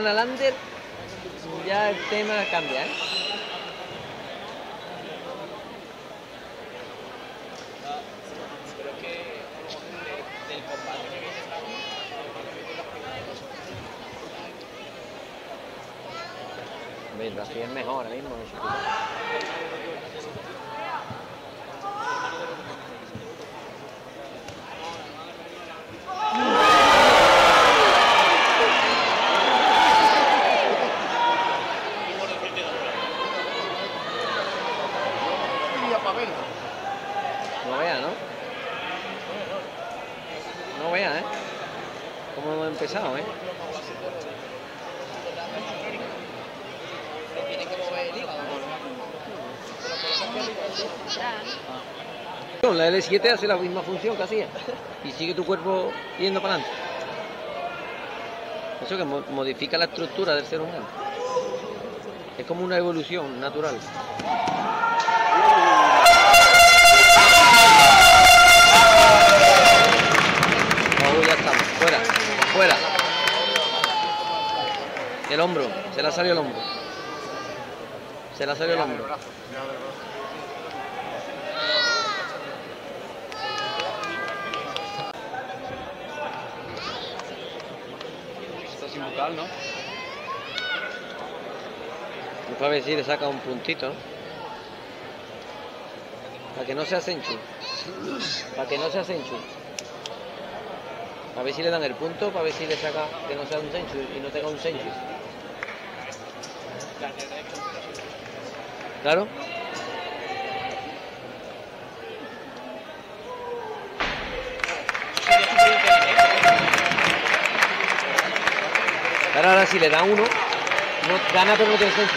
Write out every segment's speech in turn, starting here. gana el under, ya el tema cambia, ¿eh? Así es mejor ahora mismo. No vea, ¿no? No vea, ¿eh? Cómo hemos empezado, ¿eh? La L7 hace la misma función que hacía y sigue tu cuerpo yendo para adelante. Eso que modifica la estructura del ser humano. Es como una evolución natural. Oh, ya estamos. Fuera, fuera. El hombro, se le ha salido el hombro. Se le ha salido el hombro. ¿No? Para ver si le saca un puntito, ¿no? Para que no sea Senchu. Para que no sea Senchu. A ver si le dan el punto, para ver si le saca que no sea un Senchu y no tenga un Senchu. Claro. Ahora si le da uno, no, gana pero no tiene senso.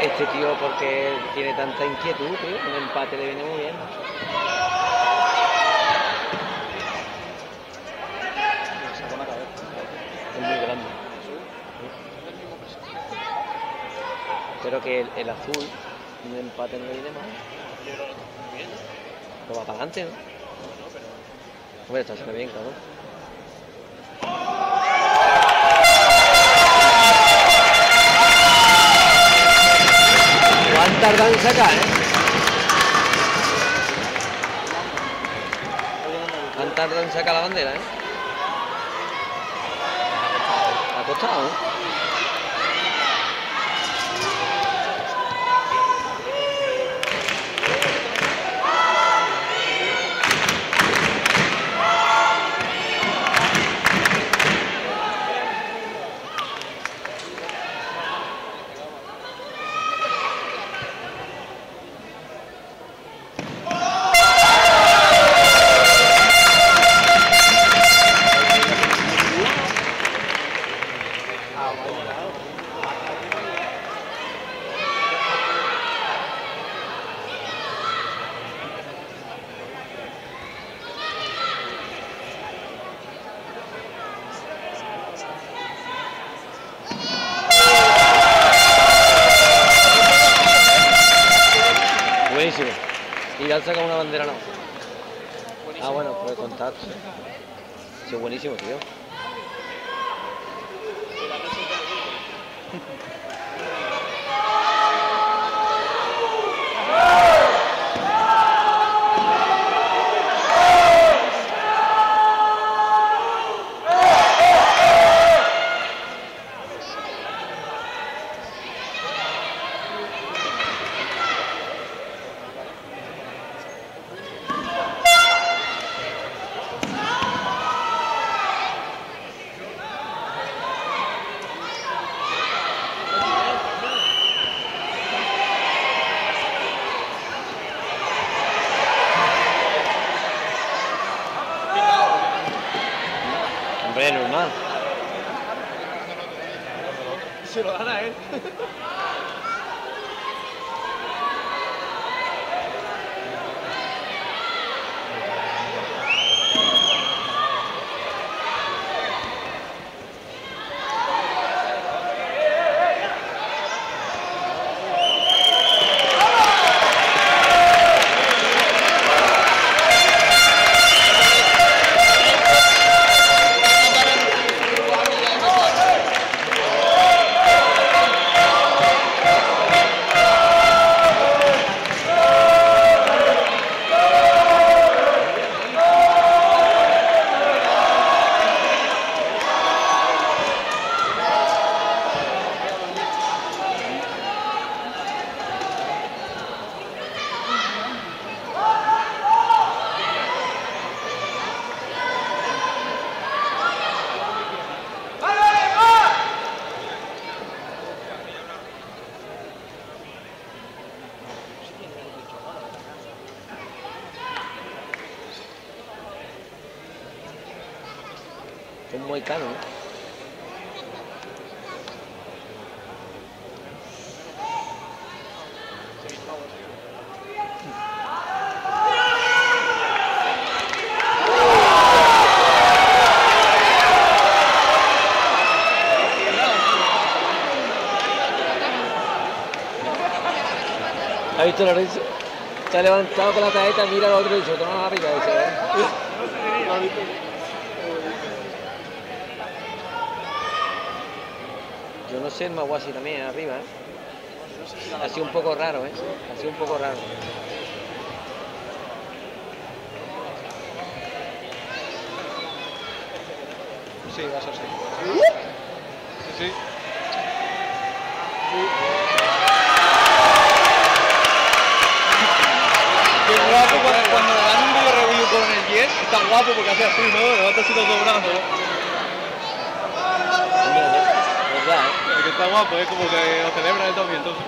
Este tío, porque tiene tanta inquietud, tío, un empate le viene muy bien. Es muy grande. Espero que el azul, un empate no le viene mal. Lo va para adelante, ¿no? Hombre, está haciendo bien, cabrón. Tardan en sacar, ¿eh? Han tardado tardan en sacar la bandera, ¿eh? Ha costado, ¿eh? Y ya han sacado una bandera, ¿no? Buenísimo. Ah, bueno, por el contacto. Sí, buenísimo, tío. Hombre, normal. Se lo dan a él. Es muy caro, ¿eh? ¿Ha visto Lorenzo? Se ha levantado con la tarjeta, mira al otro y se toma la pica esa, ¿eh? Yo no sé el Maguasi también arriba, ¿eh? Ha sido un poco raro, ¿eh? Ha sido un poco raro. Sí, va a ser así. Sí. Sí. Qué guapo cuando le dan un video review con el 10, está guapo porque hace así, ¿no? Levanta así los dos brazos, ¿no? Que está guapo, es como que lo celebra él también, entonces.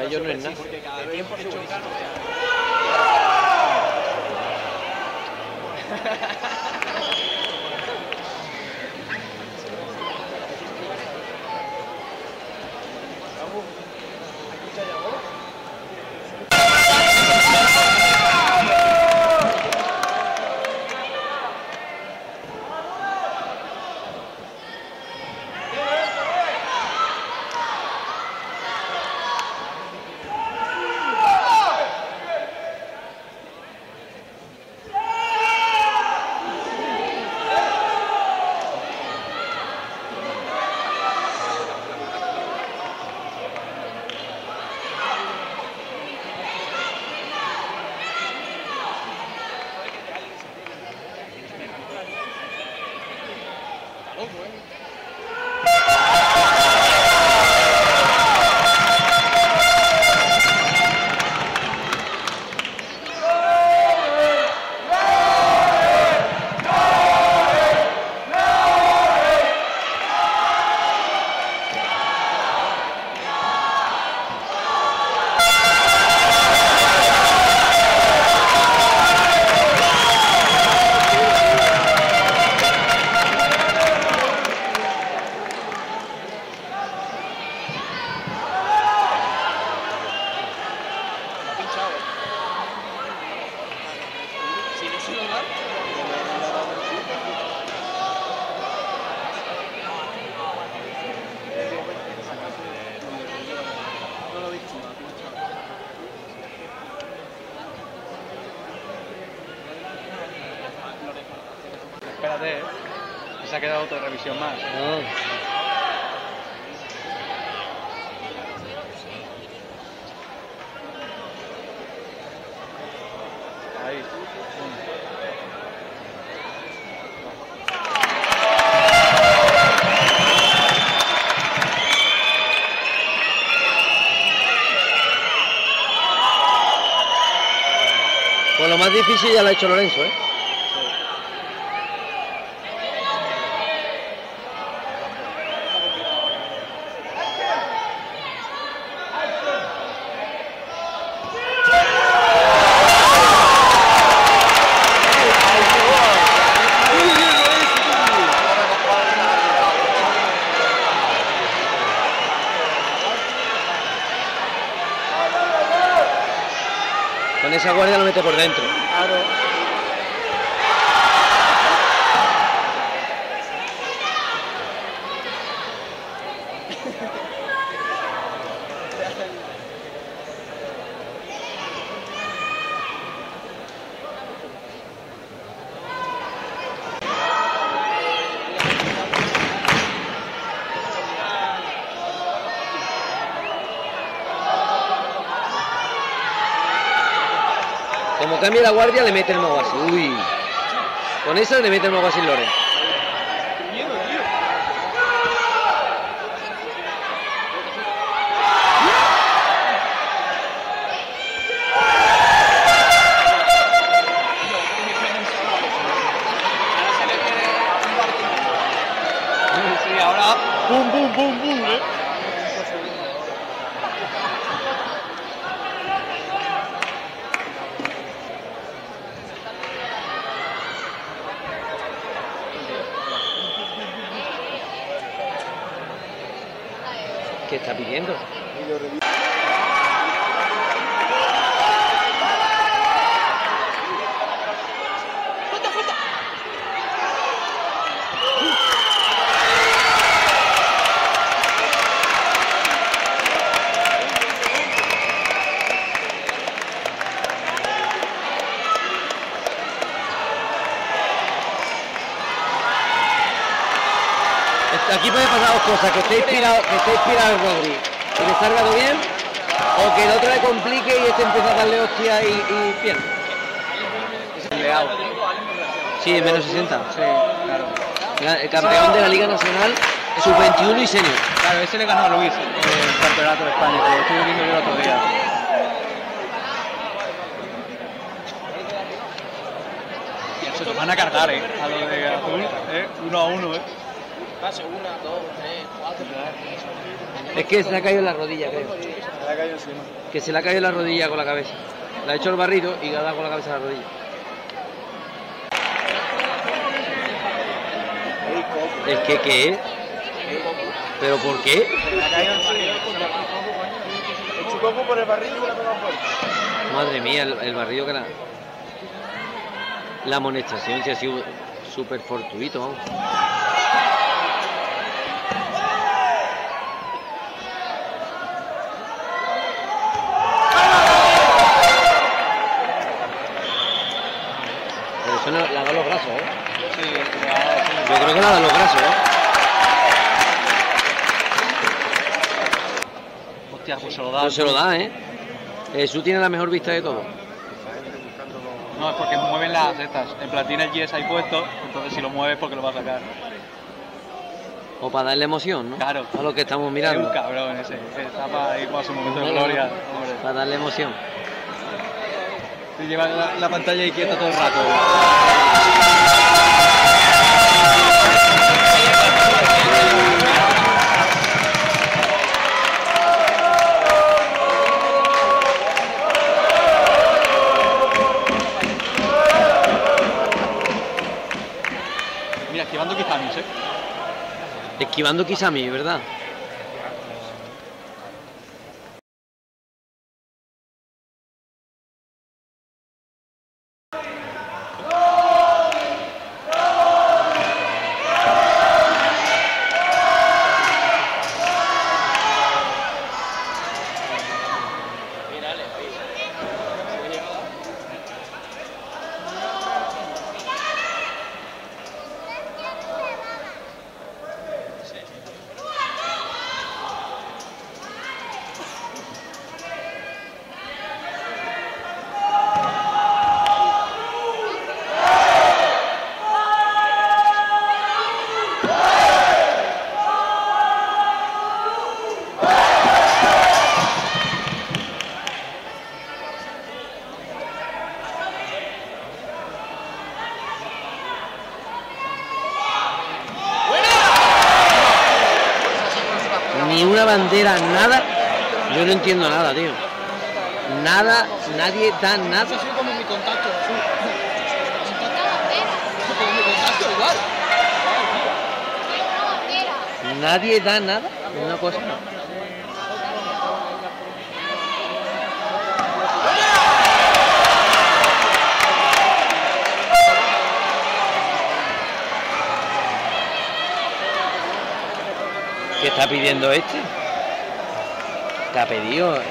Para ellos no es nada. Espérate, se ha quedado otra revisión más. No. Ahí. Pues lo más difícil ya lo ha hecho Lorenzo, ¿eh? Con esa guardia lo mete por dentro. Claro. Como cambia la guardia, le mete el mago así. Uy. Con esa le mete el mago así, Lorenzo. Sí, ahora. ¡Bum, bum, bum, bum! ¿Eh? ¿Qué está pidiendo? Aquí puede pasar dos cosas, que esté inspirado el Rodri, que le salga todo bien, o que el otro le complique y este empieza a darle hostia y pierde. Sí, menos 60. Sí, claro. El campeón de la Liga Nacional, sub-21 y senior. Claro, ese le ganó a Luis en el Campeonato de España, que lo estuve viendo yo el otro día. Se te van a cargar, a lo de azul, 1-1, pase una, dos, tres, cuatro. Es que se le ha caído en la rodilla, creo. Se le ha caído encima. Que se le ha caído en la rodilla con la cabeza. Le ha hecho el barrido y le ha dado con la cabeza a la rodilla. ¿Es que qué? ¿Pero por qué? Se le ha caído encima. El chucoco por el barrido y le ha pegado fuerte. Madre mía, el barrido que la... La amonestación se ha sido súper fortuito, vamos. Pero eso no, la da los brazos, ¿eh? Sí, yo creo que la da los brazos, ¿eh? Hostia, pues se lo da. No se lo da, ¿eh? Jesús tiene la mejor vista de todos. No, es porque mueven las estas. En plan tiene el yes ahí puesto, entonces si lo mueves porque lo va a sacar. O para darle emoción, ¿no? Claro. A lo que estamos mirando. Es un cabrón ese. Está para ir a su momento de gloria. Hombre. Para darle emoción. Y lleva la pantalla ahí quieta todo el rato. Esquivando Kisami, ¿verdad? Bandera, nada, yo no entiendo nada, tío. Nada, nadie da nada. Eso ha sido como mi contacto, igual. Nadie da nada, una cosa. ¿Qué está pidiendo este? ¿Te ha pedido?